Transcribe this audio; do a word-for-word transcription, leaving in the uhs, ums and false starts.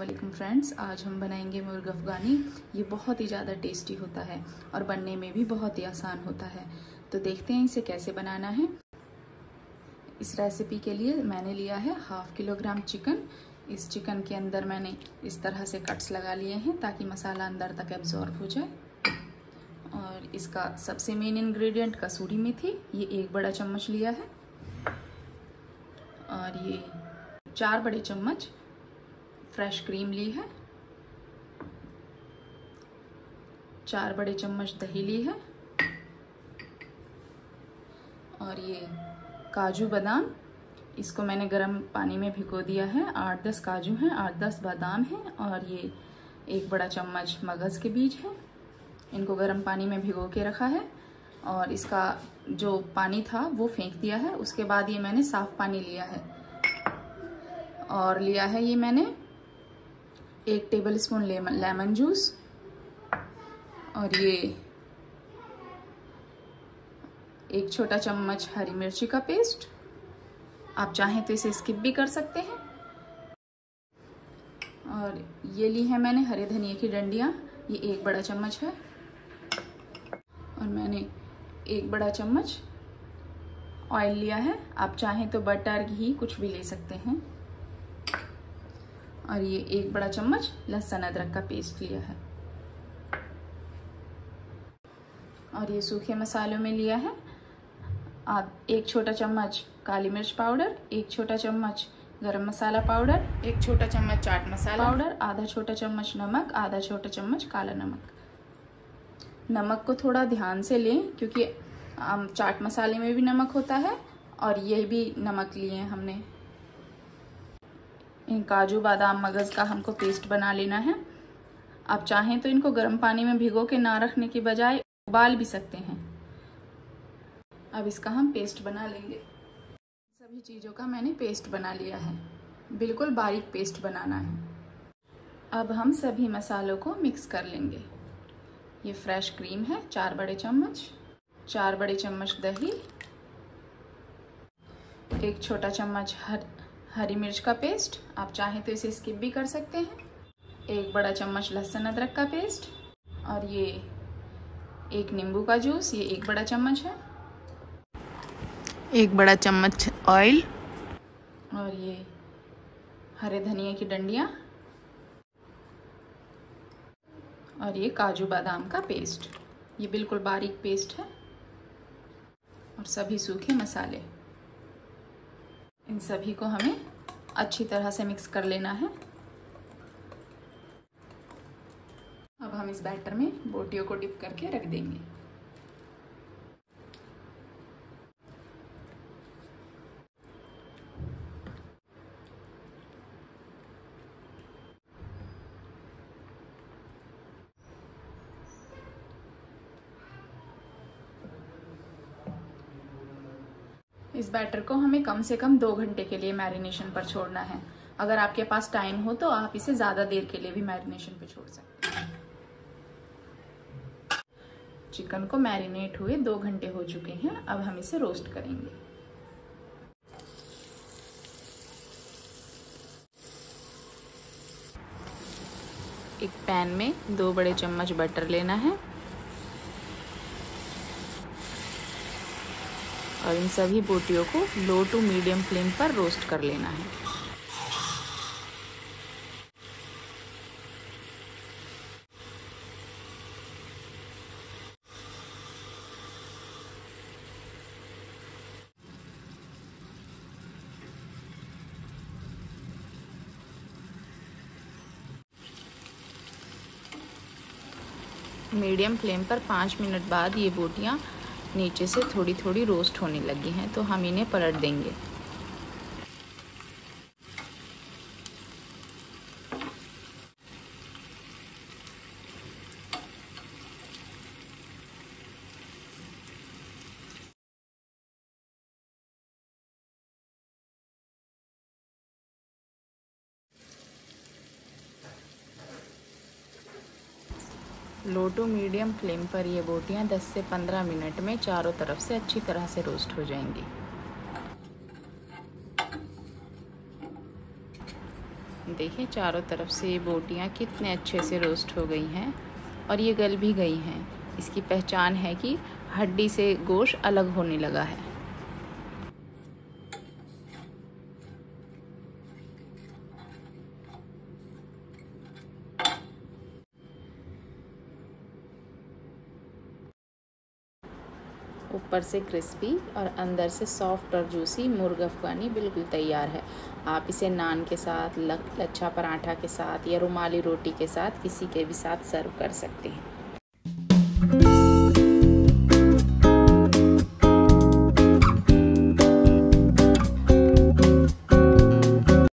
अस्सलामुअलैकुम फ्रेंड्स, आज हम बनाएंगे मुर्ग अफ़ग़ानी। ये बहुत ही ज़्यादा टेस्टी होता है और बनने में भी बहुत ही आसान होता है। तो देखते हैं इसे कैसे बनाना है। इस रेसिपी के लिए मैंने लिया है हाफ़ किलोग्राम चिकन। इस चिकन के अंदर मैंने इस तरह से कट्स लगा लिए हैं ताकि मसाला अंदर तक एब्जॉर्ब हो जाए। और इसका सबसे मेन इन्ग्रीडियंट कसूरी मेथी, ये एक बड़ा चम्मच लिया है, और ये चार बड़े चम्मच फ्रेश क्रीम ली है, चार बड़े चम्मच दही ली है, और ये काजू बादाम, इसको मैंने गरम पानी में भिगो दिया है। आठ दस काजू हैं, आठ दस बादाम हैं, और ये एक बड़ा चम्मच मगज़ के बीज हैं। इनको गरम पानी में भिगो के रखा है और इसका जो पानी था वो फेंक दिया है। उसके बाद ये मैंने साफ़ पानी लिया है, और लिया है ये मैंने एक tablespoon lemon lemon juice, और ये एक छोटा चम्मच हरी मिर्ची का पेस्ट। आप चाहें तो इसे स्किप भी कर सकते हैं। और ये ली है मैंने हरे धनिए की डंडियाँ, ये एक बड़ा चम्मच है, और मैंने एक बड़ा चम्मच ऑयल लिया है। आप चाहें तो बटर, घी, कुछ भी ले सकते हैं। और ये एक बड़ा चम्मच लहसुन अदरक का पेस्ट लिया है, और ये सूखे मसालों में लिया है आप एक छोटा चम्मच काली मिर्च पाउडर, एक छोटा चम्मच गरम मसाला पाउडर, एक छोटा चम्मच चाट मसाला पाउडर, आधा छोटा चम्मच नमक, आधा छोटा चम्मच काला नमक। नमक को थोड़ा ध्यान से लें क्योंकि चाट मसाले में भी नमक होता है, और ये भी नमक लिए हैं हमने। इन काजू बादाम मगज़ का हमको पेस्ट बना लेना है। आप चाहें तो इनको गर्म पानी में भिगो के ना रखने की बजाय उबाल भी सकते हैं। अब इसका हम पेस्ट बना लेंगे। सभी चीज़ों का मैंने पेस्ट बना लिया है, बिल्कुल बारीक पेस्ट बनाना है। अब हम सभी मसालों को मिक्स कर लेंगे। ये फ्रेश क्रीम है, चार बड़े चम्मच, चार बड़े चम्मच दही, एक छोटा चम्मच हर हरी मिर्च का पेस्ट, आप चाहें तो इसे स्किप भी कर सकते हैं, एक बड़ा चम्मच लहसुन अदरक का पेस्ट, और ये एक नींबू का जूस, ये एक बड़ा चम्मच है, एक बड़ा चम्मच ऑयल, और ये हरे धनिया की डंडियाँ, और ये काजू बादाम का पेस्ट। ये बिल्कुल बारीक पेस्ट है। और सभी सूखे मसाले, इन सभी को हमें अच्छी तरह से मिक्स कर लेना है। अब हम इस बैटर में बोटियों को डिप करके रख देंगे। इस बैटर को हमें कम से कम दो घंटे के लिए मैरिनेशन पर छोड़ना है। अगर आपके पास टाइम हो तो आप इसे ज़्यादा देर के लिए भी मैरिनेशन पर छोड़ सकते हैं। चिकन को मैरिनेट हुए दो घंटे हो चुके हैं। अब हम इसे रोस्ट करेंगे। एक पैन में दो बड़े चम्मच बटर लेना है, और इन सभी बोटियों को लो टू मीडियम फ्लेम पर रोस्ट कर लेना है। मीडियम फ्लेम पर पाँच मिनट बाद ये बोटियाँ नीचे से थोड़ी थोड़ी रोस्ट होने लगी हैं, तो हम इन्हें पलट देंगे। लो टू मीडियम फ्लेम पर ये बोटियाँ दस से पंद्रह मिनट में चारों तरफ से अच्छी तरह से रोस्ट हो जाएंगी। देखिए चारों तरफ से ये बोटियाँ कितने अच्छे से रोस्ट हो गई हैं और ये गल भी गई हैं। इसकी पहचान है कि हड्डी से गोश्त अलग होने लगा है। ऊपर से क्रिस्पी और अंदर से सॉफ्ट और जूसी मुर्ग अफगानी बिल्कुल तैयार है। आप इसे नान के साथ, लच्छा पराठा के साथ या रुमाली रोटी के साथ, किसी के भी साथ सर्व कर सकते हैं।